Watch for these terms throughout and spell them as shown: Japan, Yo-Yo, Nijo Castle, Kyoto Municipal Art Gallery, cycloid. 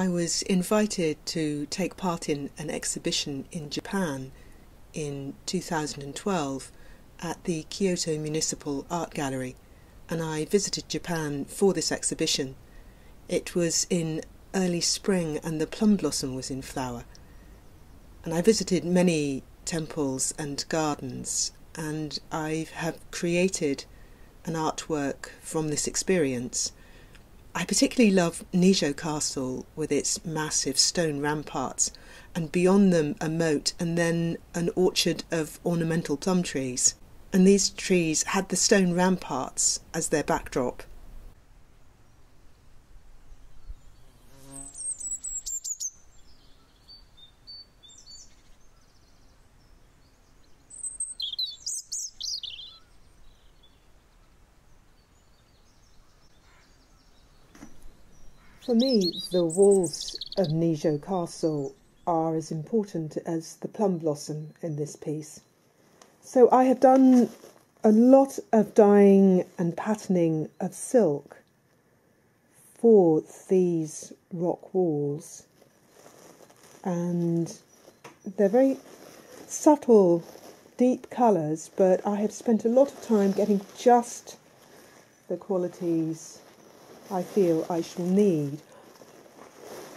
I was invited to take part in an exhibition in Japan in 2012 at the Kyoto Municipal Art Gallery, and I visited Japan for this exhibition. It was in early spring and the plum blossom was in flower, and I visited many temples and gardens, and I have created an artwork from this experience. I particularly love Nijo Castle with its massive stone ramparts, and beyond them a moat and then an orchard of ornamental plum trees. And these trees had the stone ramparts as their backdrop. For me, the walls of Nijo Castle are as important as the plum blossom in this piece. So I have done a lot of dyeing and patterning of silk for these rock walls, and they're very subtle, deep colours, but I have spent a lot of time getting just the qualities I feel I shall need.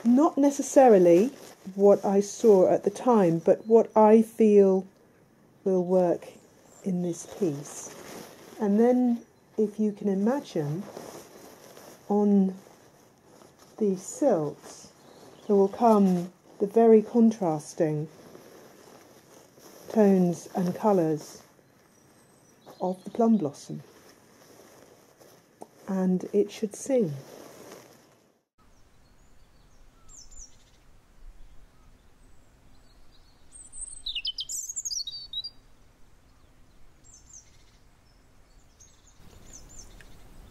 Not necessarily what I saw at the time, but what I feel will work in this piece. And then, if you can imagine, on these silks there will come the very contrasting tones and colours of the plum blossom. And it should sing.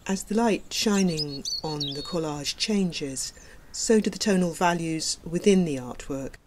As the light shining on the collage changes, so do the tonal values within the artwork.